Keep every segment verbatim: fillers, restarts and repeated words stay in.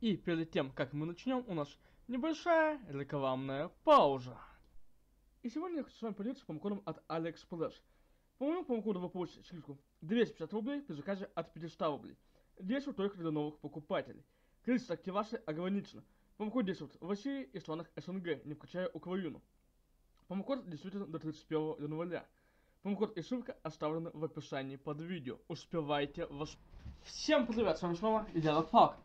И перед тем, как мы начнем, у нас небольшая рекламная пауза. И сегодня я хочу с вами поделиться промокодом от Алиэкспресс. По моему промокоду вы получите скидку двести пятьдесят рублей при заказе от пятисот рублей. Действует только для новых покупателей. Количество активации ограничено. Промокод действует в России и странах СНГ, не включая Украину. Промокод действителен до тридцать первого января. Промокод и ссылка оставлены в описании под видео. Успевайте вас. Всем привет, с вами снова Black Falcon.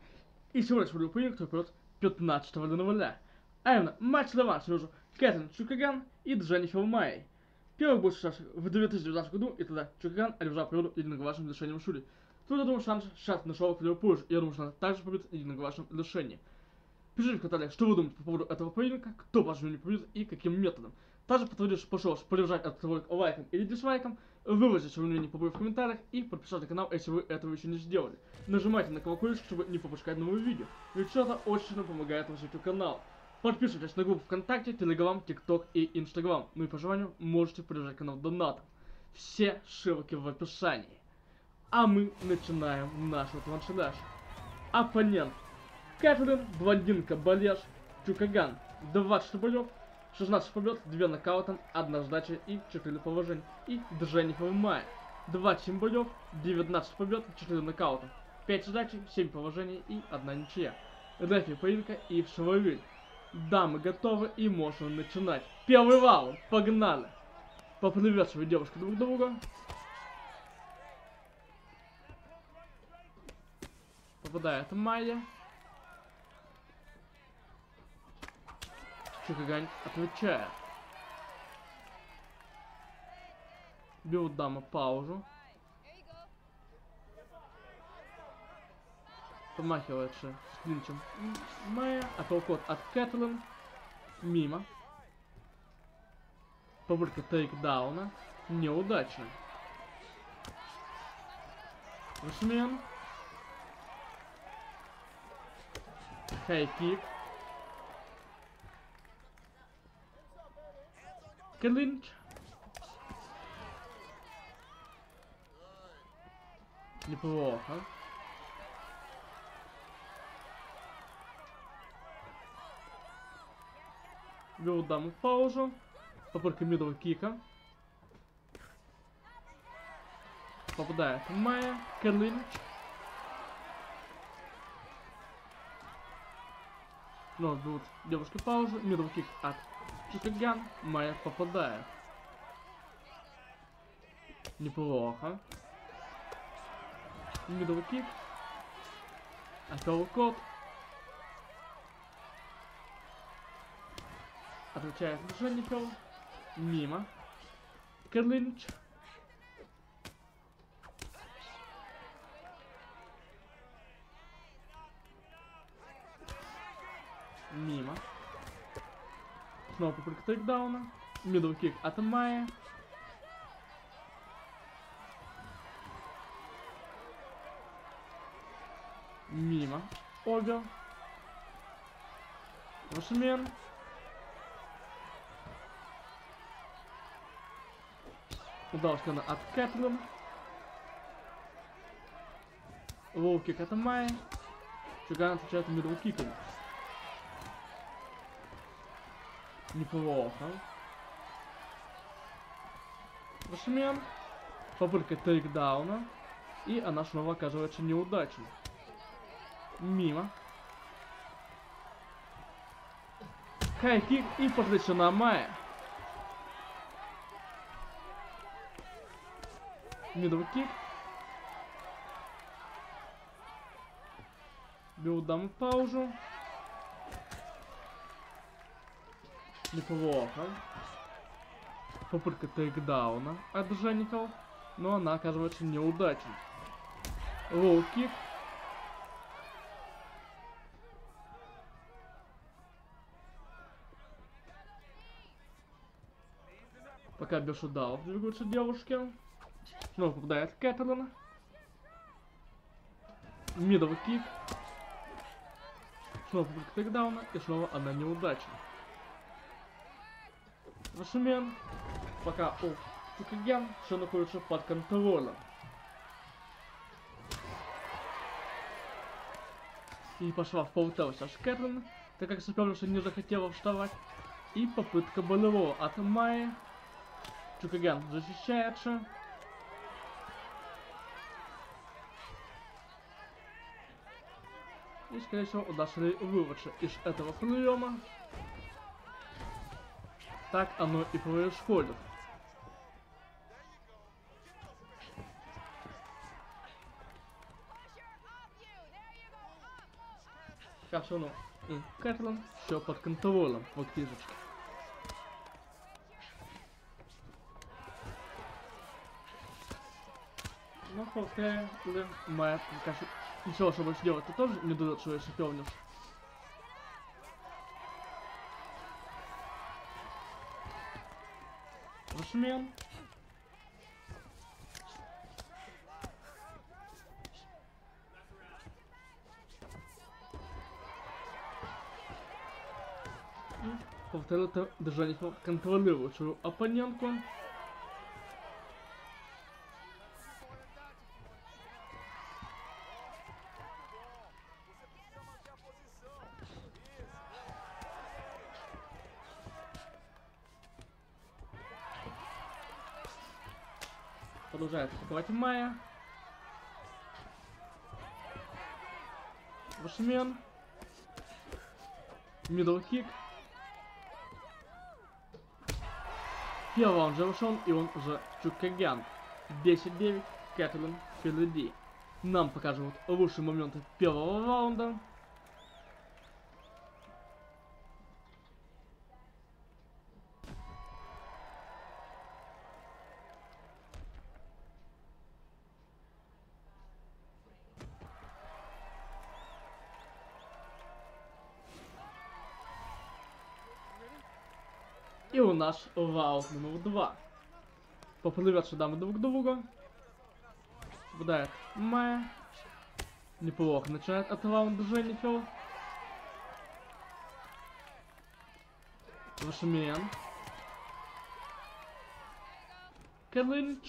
И сегодня я буду поединок, который пройдет пятнадцатого января. А именно, матч-реванш между Кэтлин Чукагян и Дженнифер Майей. Первый будет сейчас в две тысячи девятнадцатом году, и тогда Чукагян одержал победу единогласным решением судей. Тут, я думаю, шанс сейчас нашел к Ливерпулю, и я думаю, что она также победит единогласным решением. Пишите в комментариях, что вы думаете по поводу этого поединка, кто по мнению победит и каким методом. Также подтвердишь, пошел поддержать этот ролик лайком или дизлайком, выложите свое мнение по поводу в комментариях и подписаться на канал, если вы этого еще не сделали. Нажимайте на колокольчик, чтобы не пропускать новые видео, ведь это очень сильно помогает развитию канала. Подписывайтесь на группу ВКонтакте, Телеграм, ТикТок и Инстаграм. Ну и по желанию можете поддержать канал донатом. Все ссылки в описании. А мы начинаем нашу транслюдаж. Оппонент. Кэтлин, блондинка, балеш, Чукагян, двадцать боев, шестнадцать побед, два нокаутом, одна сдача и четыре поражения. И Дженнифер Майя, двадцать семь боев, девятнадцать побед, четыре нокаута, пять сдачи, семь поражений и одна ничья. Рефери поединка и шевель. Да, мы готовы и можем начинать. Первый раунд, погнали! Поприветствуем девушки друг друга. Попадает Майя. Чукагян отвечает. Бьет дама паузу. Помахивается с клинчем Майя. Апплкот от Кэтлин. Мимо. Попытка тейкдауна. Неудачно. Рушмен. Хайкик. Клинч. Неплохо. Вел даму в паузу. Попытка мидл кика. Попадает Майя. Клинч. Но берут девушки паузу. Мидл кик от Чукагян. Майя попадает. Неплохо. Мидл кик. Апперкот. Отвечает Дженнифер. Мимо. Кэтлинч. Мимо. Снова попытка тейкдауна. Мидл кик от Майи. Мимо. Овер. Рашмен. Удалочка она от Кэтлин. Лоу-кик от Майи. Чукагян отвечает мидл-киком. Неплохо. Рашмен. Попытка тейкдауна. И она снова оказывается неудачной. Мимо. Хай-кик и посвящена Майя. Мидл кик. Бьет даму паузу. Неплохо. Попытка тейкдауна от Дженнифер, но она оказывается неудачной. Лоу кик. Пока без шудаев двигаются девушки. Снова попадает Кэтлин. Мидл кик. Снова попытка тейкдауна. И снова одна неудача. Рашумен. Пока у Чукагян все находится под контролем. и пошла в полтоса с Кэтлин, так как соперница что не захотела вставать. И попытка болевого от Майи. Чукагян защищается. И, скорее всего, удастся ей вырваться из этого приема. Так оно и происходит. Как все равно и Кэтлин все под контролем фактически. Но повторяю, Майя, кажется, ничего, чтобы сделать, ты тоже не дает свою соперницу. Расмен. Повторяю, ты даже контролирует свою оппонентку. Продолжает атаковать Майя. Вашмен. Мидл-кик. Первый раунд завершен, и он уже Чукагян. десять девять, Кэтлин впереди. Нам покажут лучшие моменты первого раунда. И у нас раунд номер два. Поплывет шедам друг к другу. Попадает Майя. Неплохо начинает от раунда Дженнифер. Вашмен. Кэтлин.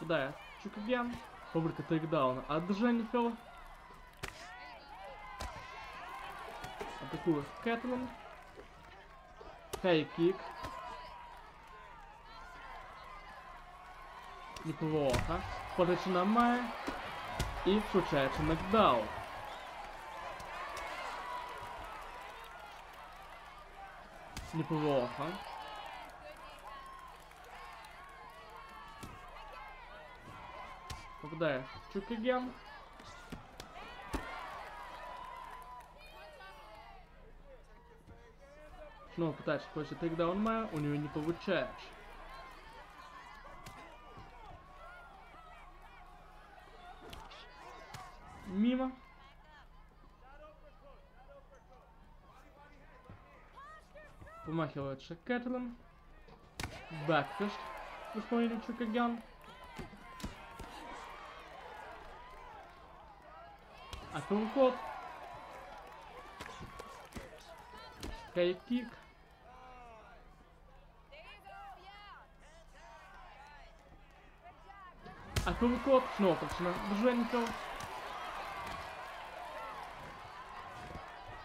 Попадает Чукагян. Попытка тейкдауна от Дженнифер. Атакует Кэтлин. Хай-кик. Неплохо. Подача на Майя. И случается нокдаун. Неплохо. Попадает Чукагян. Но пытается после тейкдаун Майя, у нее не получается. Мимо. Помахивается Кэтлин. Бэкфист в исполнении Чукагян. Апперкот. Хайкик. Апперкот, снова точно Дженнифер.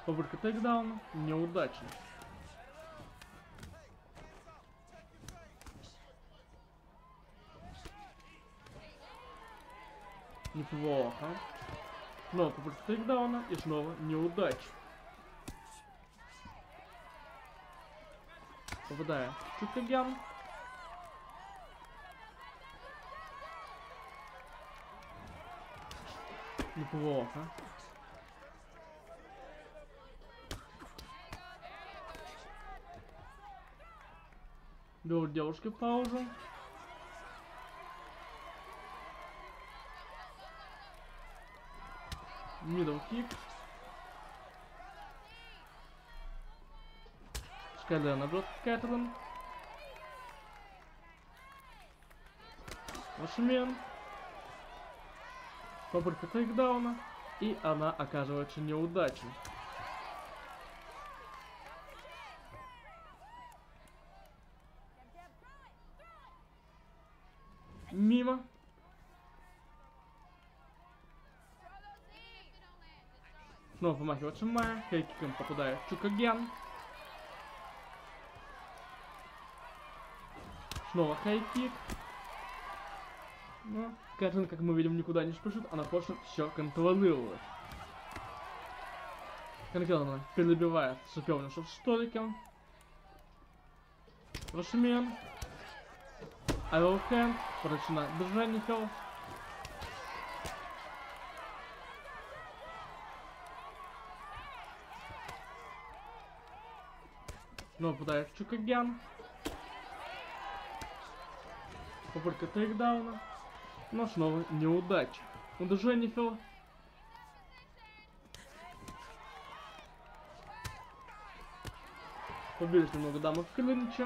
Попытка тейкдауна неудачно. Неплохо. Снова попытка тейкдауна и снова неудача. Попадая Чукагян. Неплохо. Беру девушке паузу. Мидл-кик. С колена бьет Кэтлин. Вашмен. Попытка тейкдауна, и она оказывается неудачной. Мимо. Снова вымахивает Майя. Хейкиком попадает Чукагян. Снова хайкик. Но Кэтлин, как мы видим, никуда не спешит. Она просто все контролирует. Конкретно перебивает соперницу столиком. Рашмен. Айволкэн. Прочина Дженнифер. Снова попадает Чукагян. Попытка тейкдауна, но снова неудача. У Дженнифер. Побили немного дамы в клинче.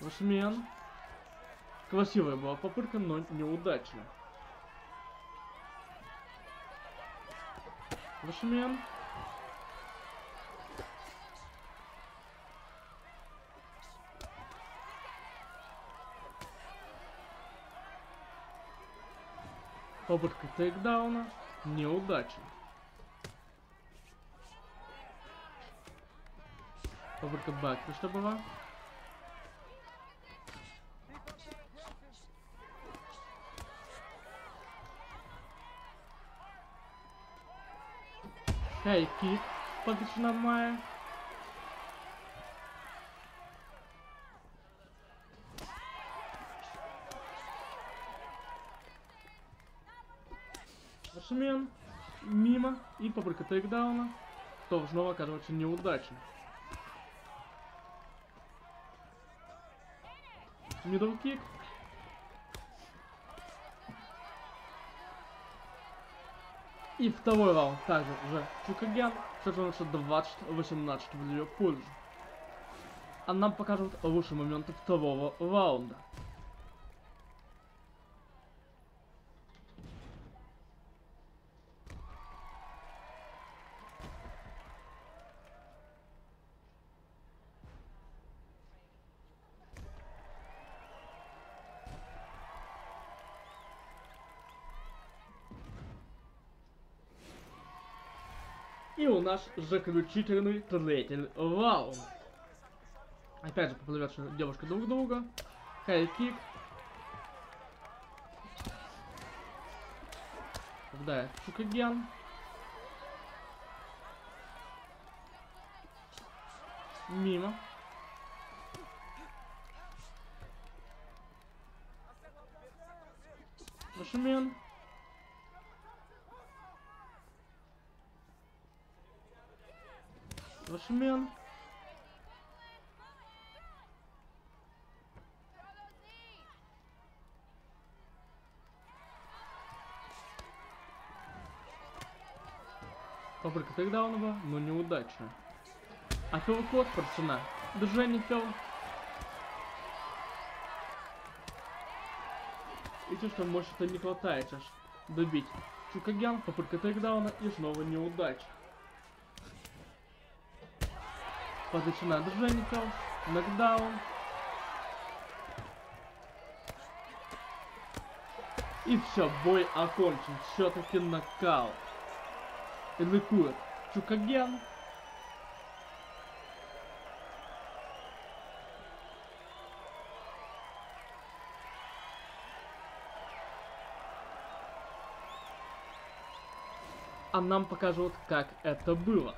Восьмен. Красивая была попытка, но неудачная. Восьмен. Попытка тейкдауна. Неудача. Попытка бэкфри, что была. Хайкик. Подключена Майя. Шмен, мимо, и попытка тейкдауна, то снова оказывается неудачно. Мидл-кик. И второй раунд также уже Чукагян, что становится двадцать восемнадцать в ее пользу. А нам покажут лучшие моменты второго раунда. И у нас заключительный третий раунд. Опять же поплывется девушка друг друга. Хайкик. Попадает Чукагян. Мимо. Рашмен. Рашмен. Попытка тейкдаунова, но неудачно. Апперкот, прочина Дженнифер. И чувство, может, это не хватает аж добить Чукагян. Попытка тейкдауна и снова неудача. Подключена Дженнифер, нокдаун. И все, бой окончен, все-таки нокаут. Эликует Чукагян. А нам покажут, как это было.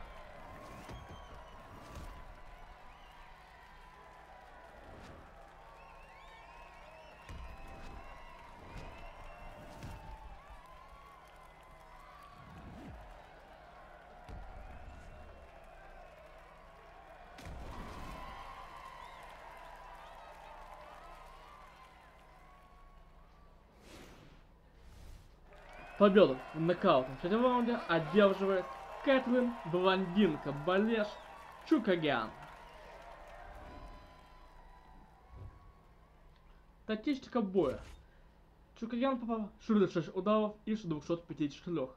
Победу в нокаутном третьем раунде одерживает Кэтлин Блондинка Балеш Чукагян. Тактистика боя. Чукагян попал в шестьдесят шесть ударов из двухсот пятидесяти четырёх.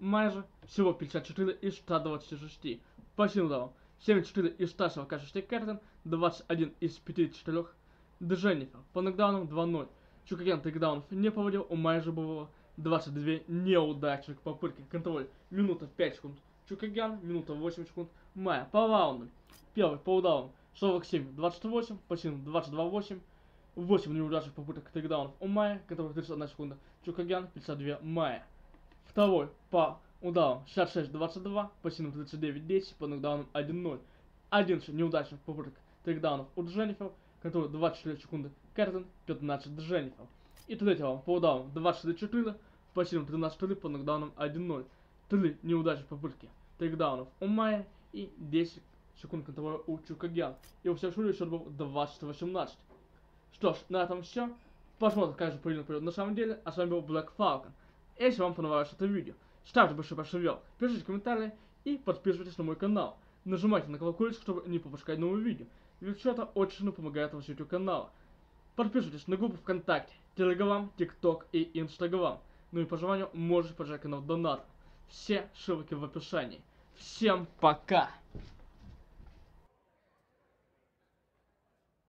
Майже всего пятьдесят четыре из ста двадцати шести. По силам ударам семьдесят четыре из ста сорока шести Кэтлин, двадцать один из пятидесяти четырёх Дженнифер. По нокдаунам два ноль. Чукагян тейкдаунов не проводил, у Майя же было двадцать две неудачных попытки. Контроль минута пять секунд Чукагян, минута восемь секунд Майя. По раундам. Первый по ударам сорок семь двадцать восемь, по силам двадцать два восемь. восемь неудачных попыток тейкдаунов у Майя, которых тридцать одна секунда Чукагян, пятьдесят две Майя. Второй по ударам шестьдесят шесть двадцать два, по силам тридцать девять десять, по нокдаунам один ноль. одиннадцать неудачных попыток тейкдаунов у Дженнифер, которые двадцать четыре секунды Кэтлин, пятнадцать Дженнифер. И третий раунд по ударам двадцать четыре, по силам тринадцать три, по нокдаунам один ноль. три неудачных попытки тейкдаунов у Майя и десять секунд контроля у Чукагян. И у всех шури счет был двадцать восемнадцать. Что ж, на этом все. Посмотрим, как же поединок пойдет на самом деле. А с вами был Black Falcon. Если вам понравилось это видео, ставьте большой пальчик вверх, пишите комментарии и подписывайтесь на мой канал. Нажимайте на колокольчик, чтобы не пропускать новые видео, ведь все это очень помогает развитию канала. Подписывайтесь на группу ВКонтакте, Телеграм, ТикТок и Инстаграм. Ну и по желанию можете поддержать канал донатом. Все ссылки в описании. Всем пока!